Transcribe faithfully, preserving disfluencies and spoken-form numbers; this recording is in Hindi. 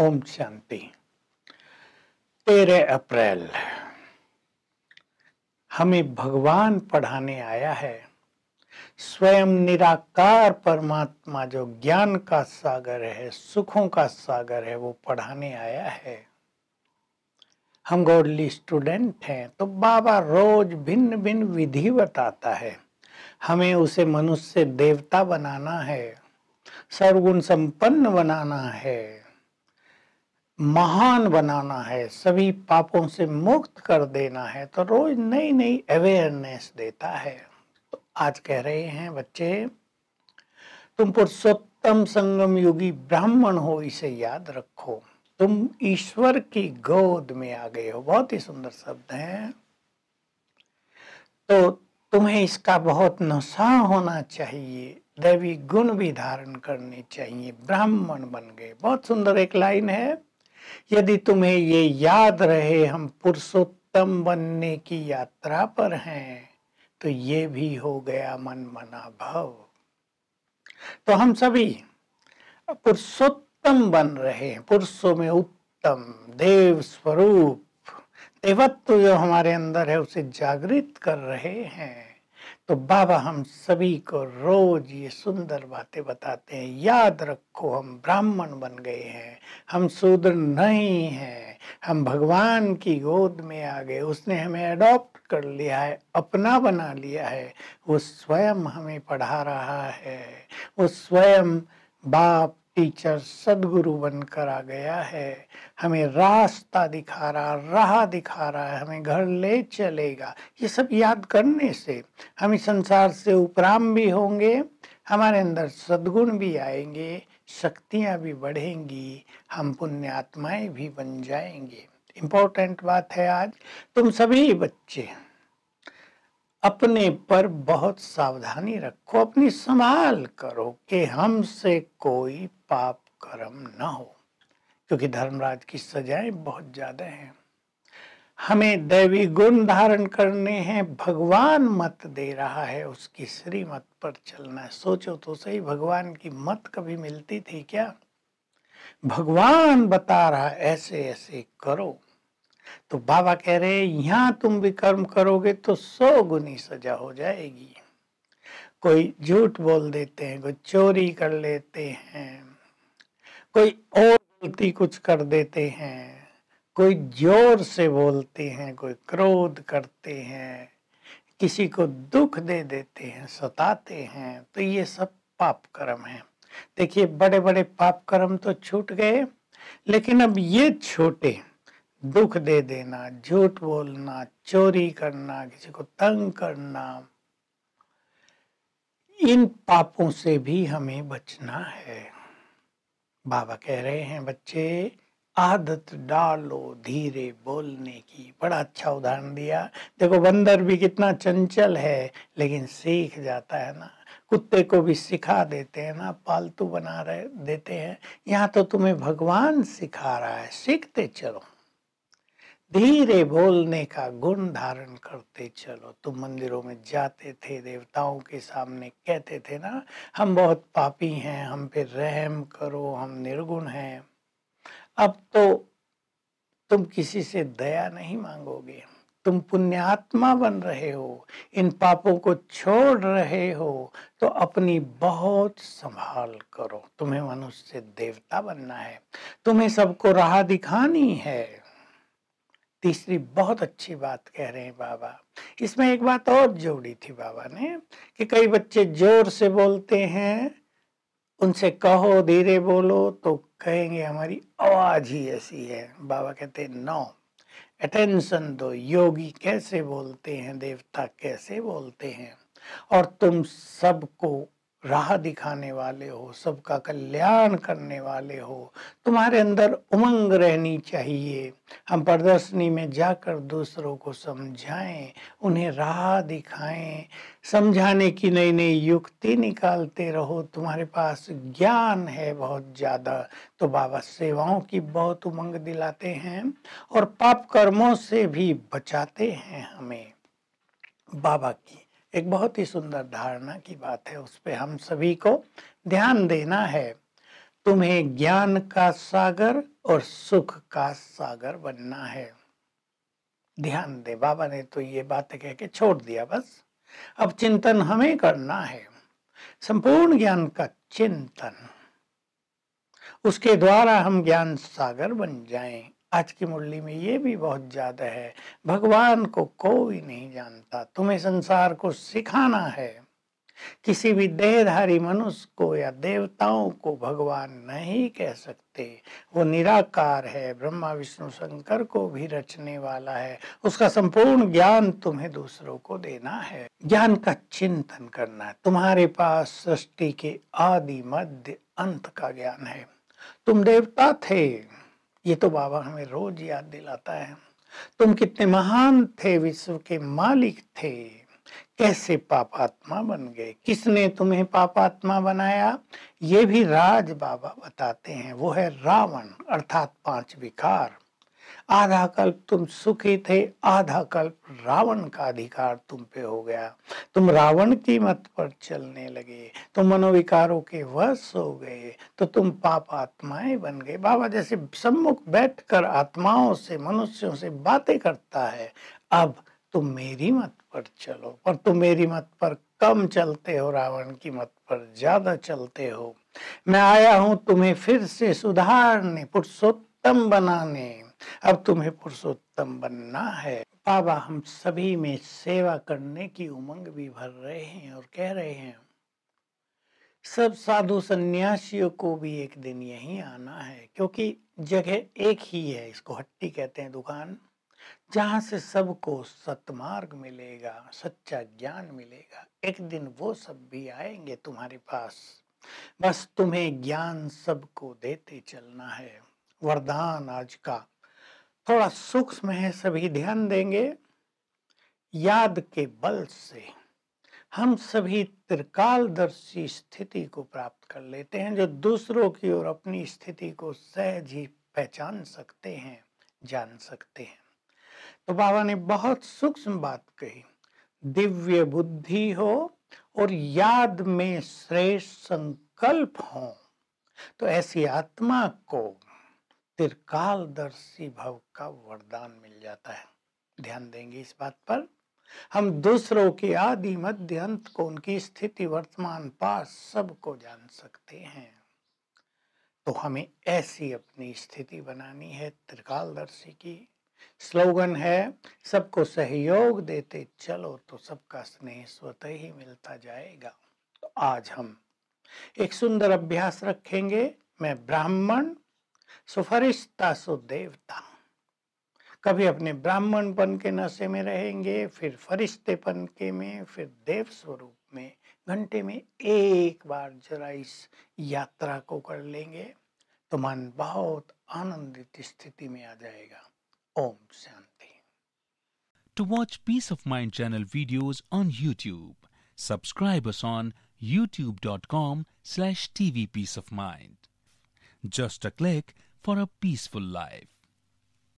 ओम शांति। तेरह अप्रैल हमें भगवान पढ़ाने आया है। स्वयं निराकार परमात्मा जो ज्ञान का सागर है, सुखों का सागर है, वो पढ़ाने आया है। हम गॉडली स्टूडेंट हैं तो बाबा रोज भिन्न भिन्न विधि बताता है। हमें उसे मनुष्य देवता बनाना है, सर्वगुण संपन्न बनाना है, महान बनाना है, सभी पापों से मुक्त कर देना है। तो रोज नई नई अवेयरनेस देता है। तो आज कह रहे हैं बच्चे, तुम पुरुषोत्तम संगम योगी ब्राह्मण हो, इसे याद रखो। तुम ईश्वर की गोद में आ गए हो। बहुत ही सुंदर शब्द है। तो तुम्हें इसका बहुत नशा होना चाहिए, दैवी गुण भी धारण करने चाहिए। ब्राह्मण बन गए। बहुत सुंदर एक लाइन है, यदि तुम्हें ये याद रहे हम पुरुषोत्तम बनने की यात्रा पर हैं, तो ये भी हो गया मन मना भव। तो हम सभी पुरुषोत्तम उत्तम बन रहे हैं। पुरुषों में उत्तम देव स्वरूप, देवत्व जो हमारे अंदर है उसे जागृत कर रहे हैं। तो बाबा हम सभी को रोज ये सुंदर बातें बताते हैं। याद रखो हम ब्राह्मण बन गए हैं, हम शूद्र नहीं हैं, हम भगवान की गोद में आ गए। उसने हमें अडॉप्ट कर लिया है, अपना बना लिया है। वो स्वयं हमें पढ़ा रहा है। वो स्वयं बाप टीचर सदगुरु बनकर आ गया है। हमें रास्ता दिखा रहा, राह दिखा रहा है, हमें घर ले चलेगा। ये सब याद करने से हम इस संसार से उपराम भी होंगे, हमारे अंदर सद्गुण भी आएंगे, शक्तियाँ भी बढ़ेंगी, हम पुण्य आत्माएं भी बन जाएंगे। इम्पोर्टेंट बात है आज। तुम सभी बच्चे अपने पर बहुत सावधानी रखो, अपनी संभाल करो कि हमसे कोई पाप कर्म न हो, क्योंकि धर्मराज की सजाएं बहुत ज्यादा हैं। हमें दैवी गुण धारण करने हैं। भगवान मत दे रहा है, उसकी श्रीमत पर चलना है। सोचो तो सही, भगवान की मत कभी मिलती थी क्या? भगवान बता रहा है ऐसे ऐसे करो। तो बाबा कह रहे यहाँ तुम भी कर्म करोगे तो सौ गुनी सजा हो जाएगी। कोई झूठ बोल देते हैं, कोई चोरी कर लेते हैं, कोई और गलती कुछ कर देते हैं, कोई जोर से बोलते हैं, कोई क्रोध करते हैं, किसी को दुख दे देते हैं, सताते हैं। तो ये सब पाप कर्म है। देखिए बड़े बड़े पाप कर्म तो छूट गए, लेकिन अब ये छोटे दुख दे देना, झूठ बोलना, चोरी करना, किसी को तंग करना, इन पापों से भी हमें बचना है। बाबा कह रहे हैं बच्चे आदत डालो धीरे बोलने की। बड़ा अच्छा उदाहरण दिया। देखो बंदर भी कितना चंचल है, लेकिन सीख जाता है ना। कुत्ते को भी सिखा देते हैं ना, पालतू बना रहे देते हैं। यहाँ तो तुम्हें भगवान सिखा रहा है, सीखते चलो, धीरे बोलने का गुण धारण करते चलो। तुम मंदिरों में जाते थे, देवताओं के सामने कहते थे ना, हम बहुत पापी हैं, हम पे रहम करो, हम निर्गुण हैं। अब तो तुम किसी से दया नहीं मांगोगे। तुम पुण्यात्मा बन रहे हो, इन पापों को छोड़ रहे हो, तो अपनी बहुत संभाल करो। तुम्हें मनुष्य देवता बनना है, तुम्हें सबको राह दिखानी है। तीसरी बहुत अच्छी बात कह रहे हैं बाबा। इसमें एक बात और जोड़ी थी बाबा ने कि कई बच्चे जोर से बोलते हैं, उनसे कहो धीरे बोलो तो कहेंगे हमारी आवाज ही ऐसी है। बाबा कहते हैं नो, अटेंशन दो। योगी कैसे बोलते हैं, देवता कैसे बोलते हैं, और तुम सबको राह दिखाने वाले हो, सबका कल्याण करने वाले हो। तुम्हारे अंदर उमंग रहनी चाहिए। हम प्रदर्शनी में जाकर दूसरों को समझाएं, उन्हें राह दिखाएं, समझाने की नई नई युक्ति निकालते रहो। तुम्हारे पास ज्ञान है बहुत ज़्यादा। तो बाबा सेवाओं की बहुत उमंग दिलाते हैं और पाप कर्मों से भी बचाते हैं हमें। बाबा की एक बहुत ही सुंदर धारणा की बात है, उस पर हम सभी को ध्यान देना है। तुम्हें ज्ञान का सागर और सुख का सागर बनना है। ध्यान दे, बाबा ने तो ये बातें कह के छोड़ दिया। बस अब चिंतन हमें करना है, संपूर्ण ज्ञान का चिंतन। उसके द्वारा हम ज्ञान सागर बन जाएं। आज की मुरली में ये भी बहुत ज्यादा है, भगवान को कोई नहीं जानता, तुम्हें संसार को सिखाना है। किसी भी देहधारी मनुष्य को या देवताओं को भगवान नहीं कह सकते। वो निराकार है, ब्रह्मा विष्णु शंकर को भी रचने वाला है। उसका संपूर्ण ज्ञान तुम्हें दूसरों को देना है, ज्ञान का चिंतन करना है। तुम्हारे पास सृष्टि के आदि मध्य अंत का ज्ञान है। तुम देवता थे, ये तो बाबा हमें रोज याद दिलाता है। तुम कितने महान थे, विश्व के मालिक थे, कैसे पापात्मा बन गए, किसने तुम्हें पापात्मा बनाया, ये भी राज बाबा बताते हैं। वो है रावण, अर्थात पांच विकार। आधा कल्प तुम सुखी थे, आधा कल्प रावण का अधिकार तुम पे हो गया। तुम रावण की मत पर चलने लगे, तुम मनोविकारों के वश हो गए, तो तुम पाप आत्माएं बन गए। बाबा जैसे सम्मुख बैठकर आत्माओं से, मनुष्यों से बातें करता है, अब तुम मेरी मत पर चलो। पर तुम मेरी मत पर कम चलते हो, रावण की मत पर ज्यादा चलते हो। मैं आया हूं तुम्हें फिर से सुधारने, पुरुषोत्तम बनाने। अब तुम्हें पुरुषोत्तम बनना है। बाबा हम सभी में सेवा करने की उमंग भी भर रहे हैं और कह रहे हैं सब साधु सन्यासियों को भी एक दिन यहीं आना है, क्योंकि जगह एक ही है, इसको हट्टी कहते हैं, दुकान, जहां से सबको सतमार्ग मिलेगा, सच्चा ज्ञान मिलेगा। एक दिन वो सब भी आएंगे तुम्हारे पास। बस तुम्हें ज्ञान सबको देते चलना है। वरदान आज का थोड़ा सूक्ष्म है, सभी ध्यान देंगे। याद के बल से हम सभी त्रिकालदर्शी स्थिति को प्राप्त कर लेते हैं, जो दूसरों की ओर अपनी स्थिति को सहज ही पहचान सकते हैं, जान सकते हैं। तो बाबा ने बहुत सूक्ष्म बात कही, दिव्य बुद्धि हो और याद में श्रेष्ठ संकल्प हो, तो ऐसी आत्मा को त्रिकालदर्शी भव का वरदान मिल जाता है। ध्यान देंगे इस बात पर, हम दूसरों के आदि मध्य अंत को, उनकी स्थिति वर्तमान पास सबको जान सकते हैं। तो हमें ऐसी अपनी स्थिति बनानी है त्रिकालदर्शी की। स्लोगन है, सबको सहयोग देते चलो तो सबका स्नेह स्वतः ही मिलता जाएगा। तो आज हम एक सुंदर अभ्यास रखेंगे। मैं ब्राह्मण, सो फरिश्ता, सो देवता। कभी अपने ब्राह्मणपन के नशे में रहेंगे, फिर फरिश्तेपन के में, फिर देव स्वरूप में। घंटे में एक बार जरा इस यात्रा को कर लेंगे तो मन बहुत आनंदित स्थिति में आ जाएगा। Om Shanti. To watch Peace of Mind channel videos on YouTube, subscribe us on youtube dot com slash T V Peace of Mind. Just a click for a peaceful life.